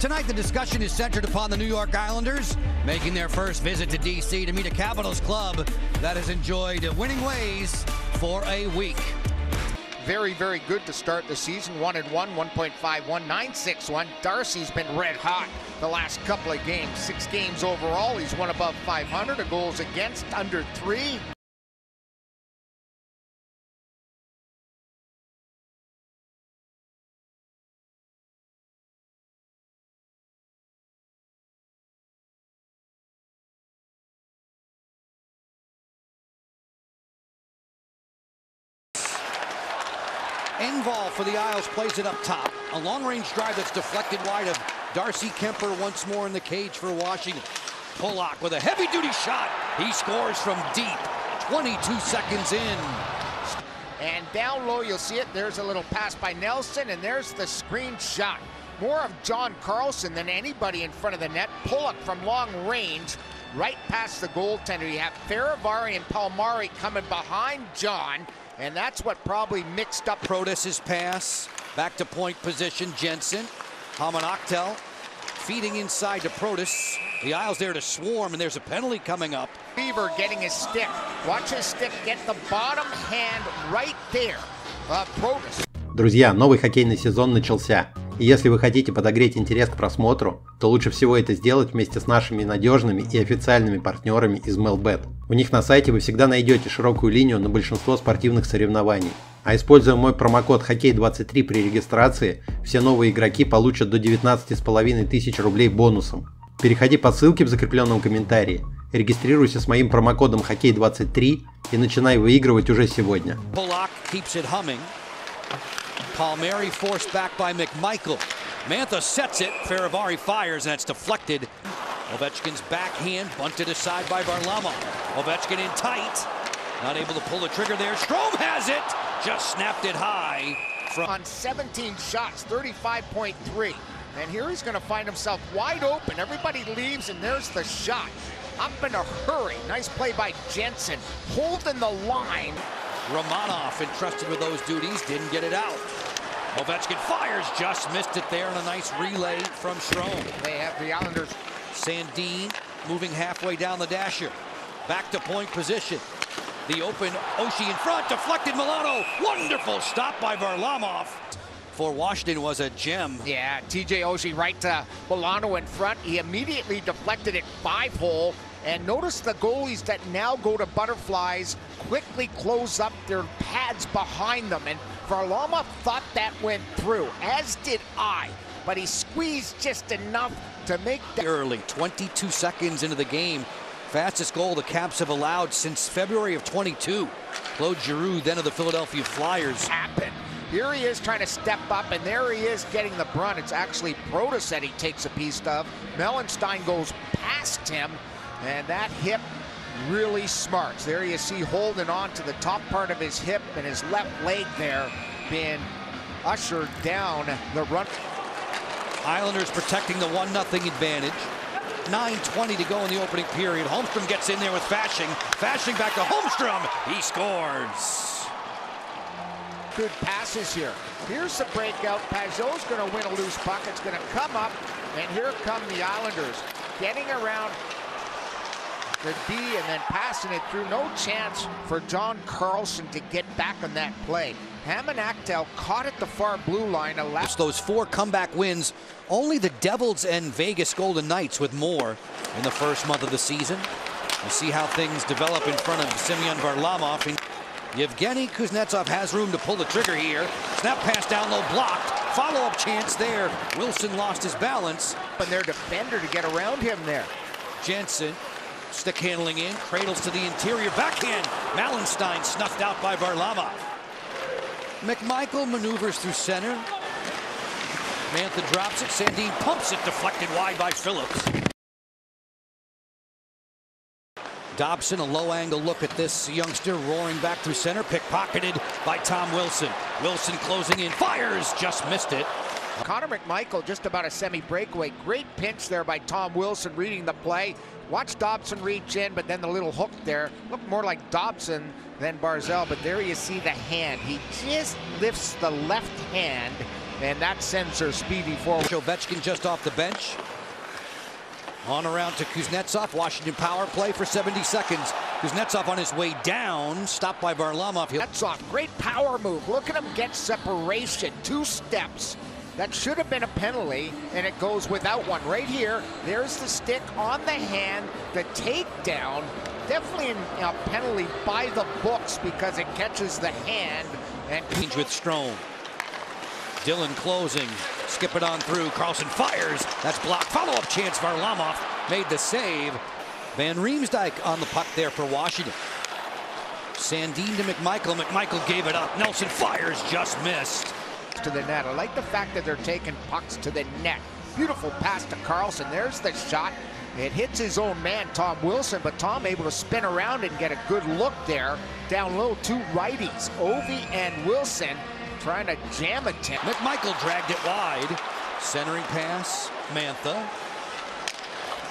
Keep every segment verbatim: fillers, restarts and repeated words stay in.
Tonight, the discussion is centered upon the New York Islanders making their first visit to D C to meet a Capitals club that has enjoyed winning ways for a week. Very, very good to start the season. One and one, one point five one, nine six one. Darcy's been red hot the last couple of games. Six games overall. He's won above five hundred. A goals against under three. Engvall for the Isles plays it up top. A long-range drive that's deflected wide of Darcy Kemper once more in the cage for Washington. Pollock with a heavy-duty shot. He scores from deep. twenty-two seconds in. And down low, you'll see it. There's a little pass by Nelson, and there's the screenshot. More of John Carlson than anybody in front of the net. Pollock from long range, right past the goaltender. You have Ferravari and Palmieri coming behind John. And that's what probably mixed up Protas' pass. Back to point position, Jensen. Hamanoktel feeding inside to Protas. The Isles there to swarm, and there's a penalty coming up. Beaver getting his stick. Watch his stick get the bottom hand right there. Uh, Protas. Друзья, новый хоккейный сезон начался. И если вы хотите подогреть интерес к просмотру, то лучше всего это сделать вместе с нашими надежными и официальными партнерами из MLBet. У них на сайте вы всегда найдете широкую линию на большинство спортивных соревнований. А используя мой промокод хоккей двадцать три при регистрации, все новые игроки получат до девятнадцати с половиной тысяч рублей бонусом. Переходи по ссылке в закрепленном комментарии, регистрируйся с моим промокодом хоккей двадцать три и начинай выигрывать уже сегодня. Palmieri forced back by McMichael. Mantha sets it. Ferravari fires, and it's deflected. Ovechkin's backhand bunted aside by Varlamov. Ovechkin in tight. Not able to pull the trigger there. Strome has it. Just snapped it high. From on seventeen shots, thirty-five point three. And here he's going to find himself wide open. Everybody leaves, and there's the shot. Up in a hurry. Nice play by Jensen. Holding the line. Romanov, entrusted with those duties, didn't get it out. Ovechkin fires, just missed it there, and a nice relay from Strome. They have the Islanders. Sandin moving halfway down the dasher. Back to point position. The open Oshie in front, deflected Milano. Wonderful stop by Varlamov. For Washington was a gem. Yeah, T J Oshie right to Milano in front. He immediately deflected it five-hole. And notice the goalies that now go to butterflies quickly close up their pads behind them. And Varlamov thought that went through, as did I. But he squeezed just enough to make that early. twenty-two seconds into the game. Fastest goal the Caps have allowed since February of twenty-two. Claude Giroux, then of the Philadelphia Flyers. Happen. Here he is trying to step up, and there he is getting the brunt. It's actually Protas that he takes a piece of. Mellenstein goes past him. And that hip really smarts. There you see holding on to the top part of his hip and his left leg there being ushered down the run. Islanders protecting the one nothing advantage. nine twenty to go in the opening period. Holmström gets in there with Fashing. Fashing back to Holmström. He scores. Good passes here. Here's the breakout. Barzal's going to win a loose puck. It's going to come up. And here come the Islanders getting around the D and then passing it through. No chance for John Carlson to get back on that play. Hamanoktel caught at the far blue line. Those four comeback wins, only the Devils and Vegas Golden Knights with more in the first month of the season. We'll see how things develop in front of Semyon Varlamov. Yevgeny Kuznetsov has room to pull the trigger here. Snap pass down low, blocked. Follow-up chance there. Wilson lost his balance. And their defender to get around him there. Jensen. Stick handling in, cradles to the interior, backhand. Mellenstein snuffed out by Varlamov. McMichael maneuvers through center. Mantha drops it, Sandin pumps it, deflected wide by Phillips. Dobson, a low angle look at this youngster, roaring back through center, pickpocketed by Tom Wilson. Wilson closing in, fires, just missed it. Connor McMichael just about a semi-breakaway. Great pinch there by Tom Wilson reading the play. Watch Dobson reach in, but then the little hook there. Looked more like Dobson than Barzal, but there you see the hand. He just lifts the left hand and that sends her speedy forward. Ovechkin just off the bench. On around to Kuznetsov. Washington power play for seventy seconds. Kuznetsov on his way down, stopped by Varlamov. Kuznetsov, great power move. Look at him get separation, two steps. That should have been a penalty, and it goes without one. Right here, there's the stick on the hand, the takedown. Definitely a penalty by the books because it catches the hand. And with Strome. Dillon closing. Skip it on through. Carlson fires. That's blocked. Follow-up chance. Varlamov made the save. Van Riemsdijk on the puck there for Washington. Sandin to McMichael. McMichael gave it up. Nelson fires. Just missed. To the net. I like the fact that they're taking pucks to the net. Beautiful pass to Carlson. There's the shot. It hits his own man, Tom Wilson, but Tom able to spin around and get a good look there. Down low, two righties, Ovi and Wilson, trying to jam it. McMichael dragged it wide. Centering pass, Mantha.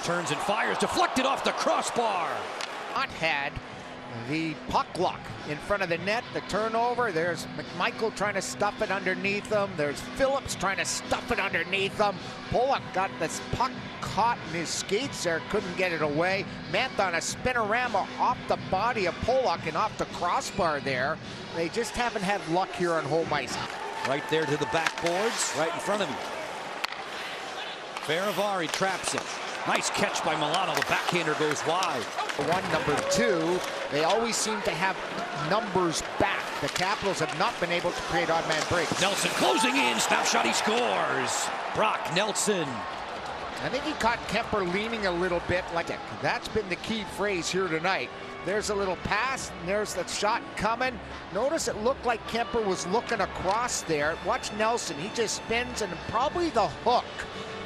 Turns and fires, deflected off the crossbar. Not had the puck luck in front of the net, the turnover. There's McMichael trying to stuff it underneath him. There's Phillips trying to stuff it underneath him. Pollock got this puck caught in his skates there, couldn't get it away. Mantha on a spinorama off the body of Pollock and off the crossbar there. They just haven't had luck here on home ice. Right there to the backboards, right in front of him. Ferravari traps it. Nice catch by Milano. The backhander goes wide. One, number two. They always seem to have numbers back. The Capitals have not been able to create odd-man breaks. Nelson closing in. Snapshot, he scores. Brock Nelson. I think he caught Kemper leaning a little bit like that. That's been the key phrase here tonight. There's a little pass, and there's that shot coming. Notice it looked like Kemper was looking across there. Watch Nelson. He just spins, and probably the hook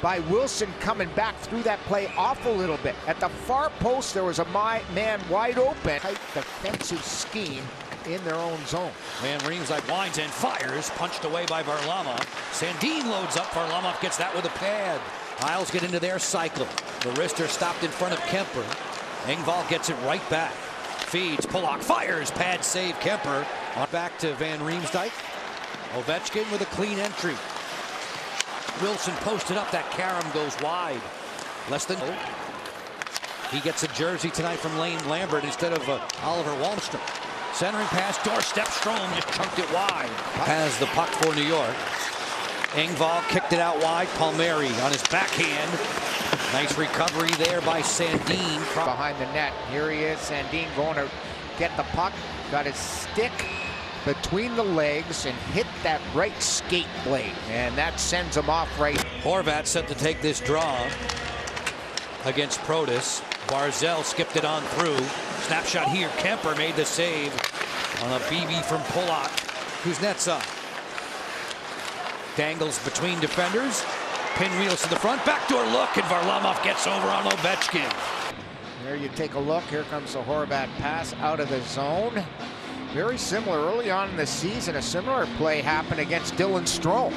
by Wilson coming back through that play off a little bit. At the far post, there was a man wide open. Tight defensive scheme in their own zone. Van Riemsdijk winds and fires, punched away by Varlamov. Sandin loads up. Varlamov gets that with a pad. Isles get into their cycle. The wrister stopped in front of Kemper. Engvall gets it right back. Feeds, Pollock fires, pad save Kemper. On back to Van Riemsdijk. Ovechkin with a clean entry. Wilson posted up, that carom goes wide. Less than he gets a jersey tonight from Lane Lambert instead of uh, Oliver Holmström. Centering pass, doorstep, Strome just chunked it wide. Has the puck for New York. Engvall kicked it out wide. Palmieri on his backhand. Nice recovery there by Sandin. Behind the net, here he is. Sandin going to get the puck. Got his stick between the legs and hit that right skate blade. And that sends him off right. Horvat set to take this draw against Protas. Barzal skipped it on through. Snapshot here. Kemper made the save on a B B from Pollock. Kuznetsov dangles between defenders. Pinwheels to the front. Backdoor look, and Varlamov gets over on Ovechkin. There you take a look. Here comes the Horvat pass out of the zone. Very similar early on in the season, a similar play happened against Dylan Strome.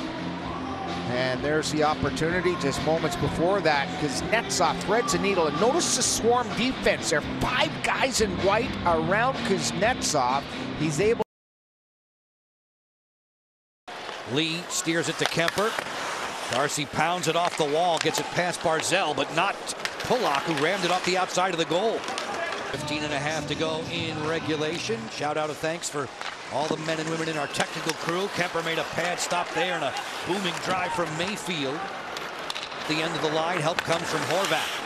And there's the opportunity just moments before that. Kuznetsov threads a needle. And notice the swarm defense. There are five guys in white around Kuznetsov. He's able. Lee steers it to Kemper. Darcy pounds it off the wall, gets it past Barzal, but not Pollock, who rammed it off the outside of the goal. fifteen and a half to go in regulation. Shout out of thanks for all the men and women in our technical crew. Kemper made a pad stop there and a booming drive from Mayfield. At the end of the line, help comes from Horvat.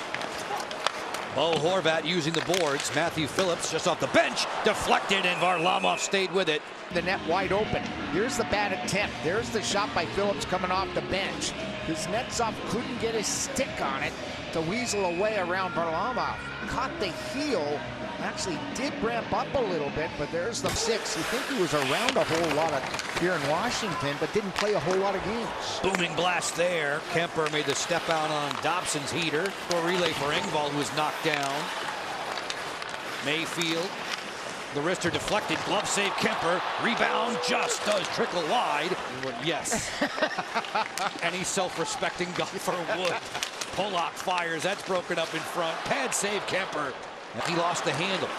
Bo Horvat using the boards. Matthew Phillips just off the bench, deflected, and Varlamov stayed with it. The net wide open. Here's the bad attempt. There's the shot by Phillips coming off the bench. Kuznetsov couldn't get his stick on it to weasel away around Varlamov. Caught the heel, actually did ramp up a little bit, but there's the six. You think he was around a whole lot of here in Washington, but didn't play a whole lot of games. Booming blast there. Kemper made the step out on Dobson's heater. For relay for Engvall, who was knocked down. Mayfield. The wrister deflected, glove save Kemper, rebound just does trickle wide. Yes. Any self-respecting golfer would. Pollock fires, that's broken up in front. Pad save Kemper. He lost the handle.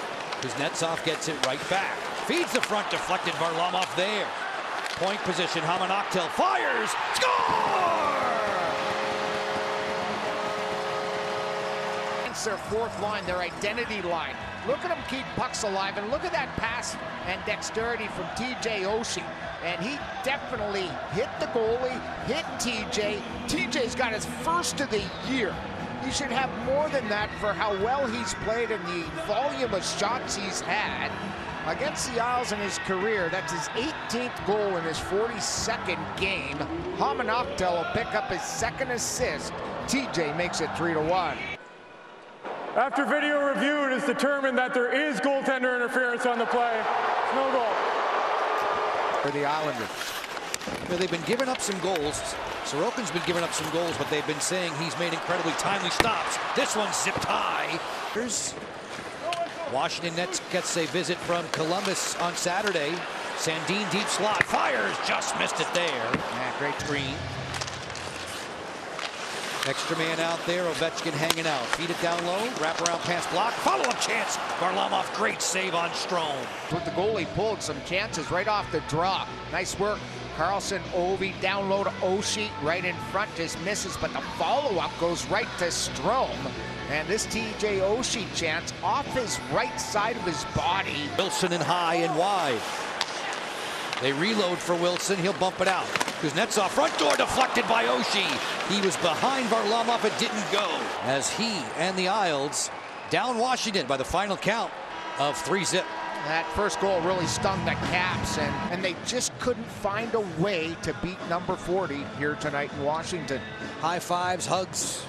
Kuznetsov gets it right back. Feeds the front, deflected Varlamov there. Point position, Hamanoktel fires, score! It's their fourth line, their identity line. Look at them keep pucks alive, and look at that pass and dexterity from T J Oshie. And he definitely hit the goalie, hit T J. T J's got his first of the year. He should have more than that for how well he's played and the volume of shots he's had. Against the Isles in his career, that's his eighteenth goal in his forty-second game. Hamanoktel will pick up his second assist. T J makes it three to one. After video review, it is determined that there is goaltender interference on the play. No goal. For the Islanders. Well, they've been giving up some goals. Sorokin's been giving up some goals, but they've been saying he's made incredibly timely stops. This one's zipped high. Here's Washington Nets gets a visit from Columbus on Saturday. Sandin deep slot fires, just missed it there. Yeah, great screen. Extra man out there. Ovechkin hanging out. Feed it down low. Wraparound pass block. Follow-up chance. Varlamov, great save on Strome. With the goalie pulled some chances right off the draw. Nice work. Carlson, Ovi, down low to Oshie, right in front, just misses, but the follow-up goes right to Strome. And this T J Oshie chance off his right side of his body. Wilson in high and wide. They reload for Wilson. He'll bump it out. Kuznetsov, front door deflected by Oshie. He was behind Varlamov. It didn't go. As he and the Isles down Washington by the final count of three zip. That first goal really stung the Caps, and, and they just couldn't find a way to beat number forty here tonight in Washington. High fives, hugs.